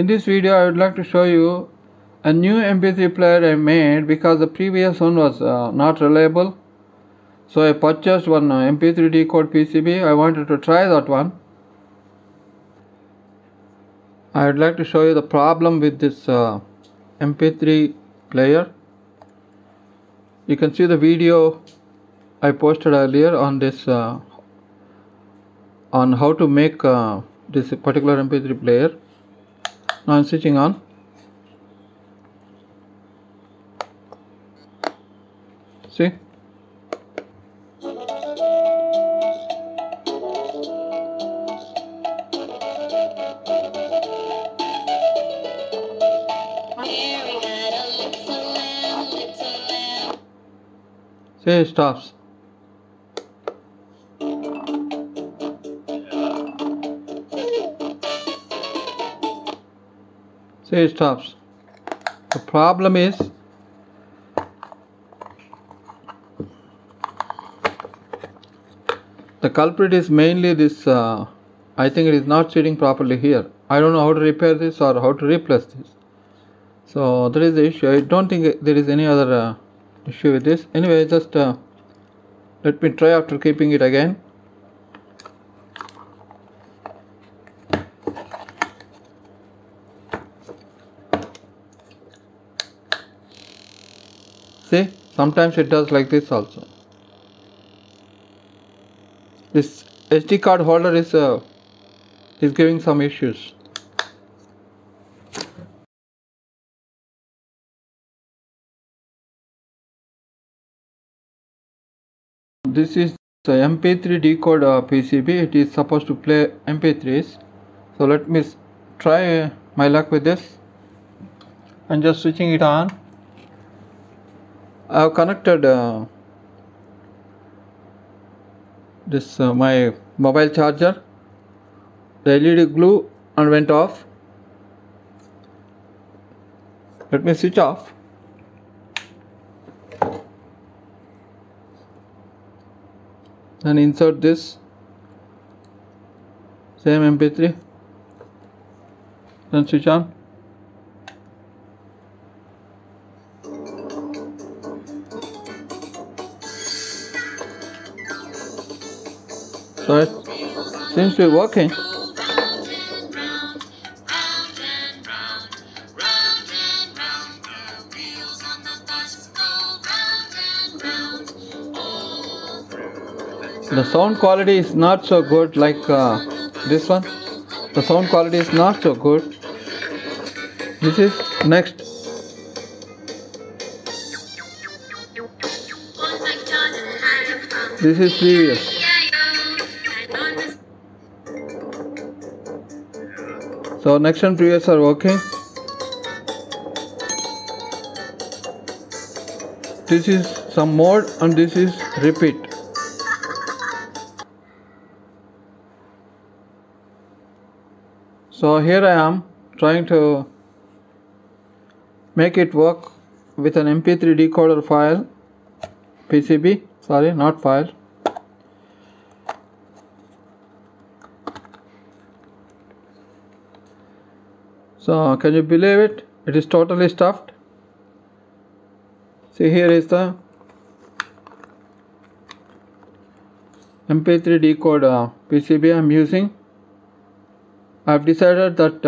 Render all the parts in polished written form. In this video I would like to show you a new MP3 player I made because the previous one was not reliable. So I purchased one MP3 decode PCB. I wanted to try that one. I would like to show you the problem with this MP3 player. You can see the video I posted earlier on this on how to make this particular MP3 player. Now I'm switching on. See? See, it stops. See, it stops. The problem is the culprit is mainly this. I think it is not sitting properly here. I don't know how to repair this or how to replace this. So there is the issue. I don't think there is any other issue with this. Anyway, just let me try after keeping it again. See, sometimes it does like this also. This SD card holder is giving some issues. This is the MP3 decode PCB. It is supposed to play MP3s. So let me try my luck with this. I'm just switching it on. I have connected this my mobile charger. The LED glue and went off. Let me switch off. Then insert this same MP3. Then switch on. So it seems to be working. The sound quality is not so good like this one. The sound quality is not so good. This is next. This is previous. So next and previous are working. This is some mode and this is repeat. So here I am trying to make it work with an MP3 decoder file, PCB, sorry, not file. So can you believe it? It is totally stuffed. See, here is the MP3 decode PCB I am using. I have decided that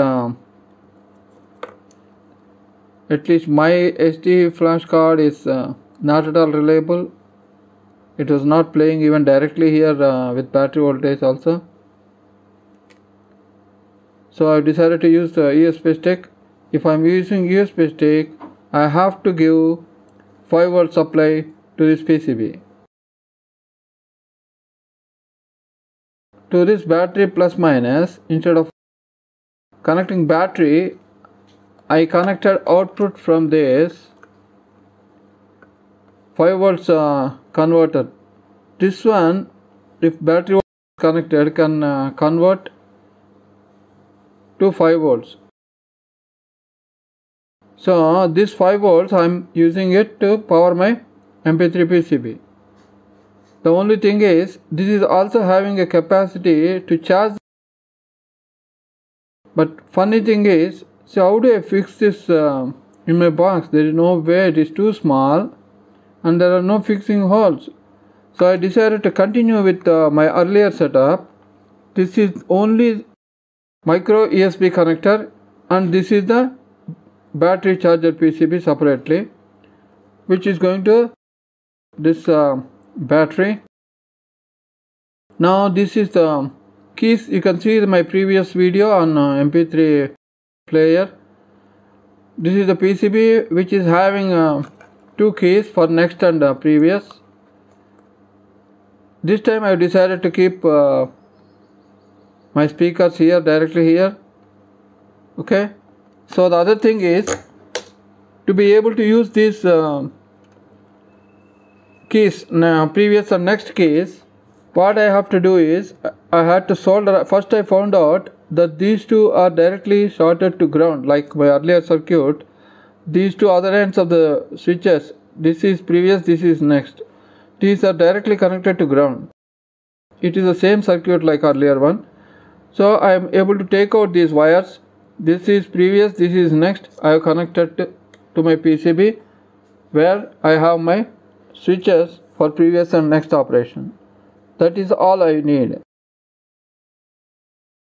at least my SD flash card is not at all reliable. It was not playing even directly here with battery voltage also. So I decided to use the USB stick. If I am using USB stick, I have to give 5V supply to this PCB. To this battery plus minus, instead of connecting battery, I connected output from this 5V converter. This one, if battery was connected, can convert to 5V. So this 5V I'm using it to power my MP3 PCB. The only thing is this is also having a capacity to charge. But funny thing is So how do I fix this in my box? There is no way, it is too small and there are no fixing holes. So I decided to continue with my earlier setup. This is only micro USB connector and this is the battery charger PCB separately, which is going to this battery. Now this is the keys. You can see my previous video on MP3 player. This is the PCB which is having two keys for next and previous. This time I decided to keep my speakers here, directly here. Okay, so the other thing is to be able to use these keys, now previous and next keys, what I have to do is I had to solder. First I found out that these two are directly shorted to ground like my earlier circuit. These two other ends of the switches, this is previous, this is next, these are directly connected to ground. It is the same circuit like earlier one. So I am able to take out these wires. This is previous, this is next. I have connected to my PCB where I have my switches for previous and next operation. That is all I need.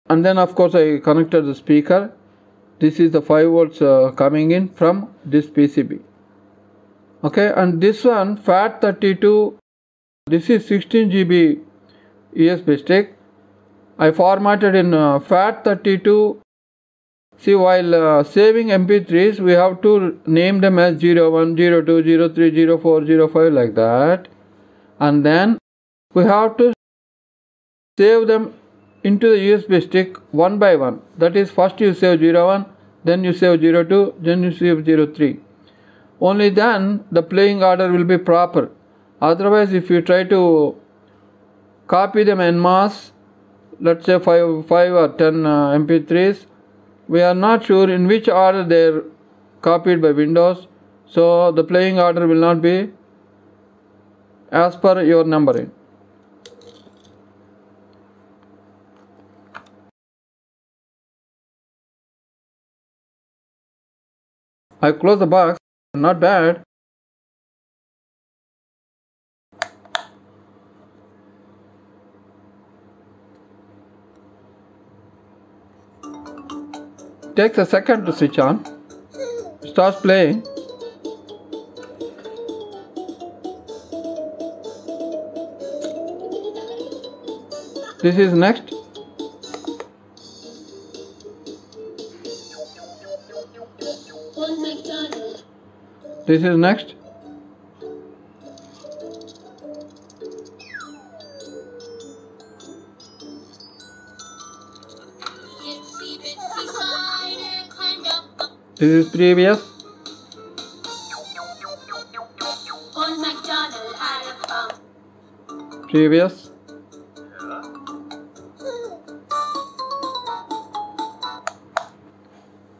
And then of course I connected the speaker. This is the 5 volts coming in from this PCB. Okay, and this one FAT32, this is 16 GB USB stick. I formatted in FAT32. See, while saving MP3s, we have to name them as 01, 02, 03, 04, 05 like that. And then we have to save them into the USB stick one by one. That is, first you save 01, then you save 02, then you save 03. Only then the playing order will be proper. Otherwise, if you try to copy them en masse, let's say 5 or 10 MP3s, we are not sure in which order they are copied by Windows, so the playing order will not be as per your numbering. I close the box, not bad. Takes a second to switch on. Starts playing. This is next. This is next. This is previous. Previous.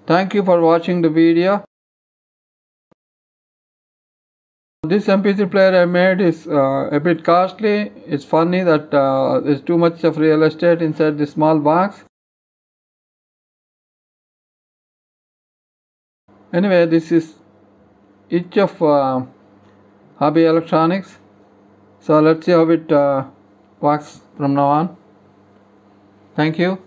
Thank you for watching the video. This MP3 player I made is a bit costly. It's funny that there's too much of real estate inside this small box. Anyway, this is each of Hobby Electronics. So let's see how it works from now on. Thank you.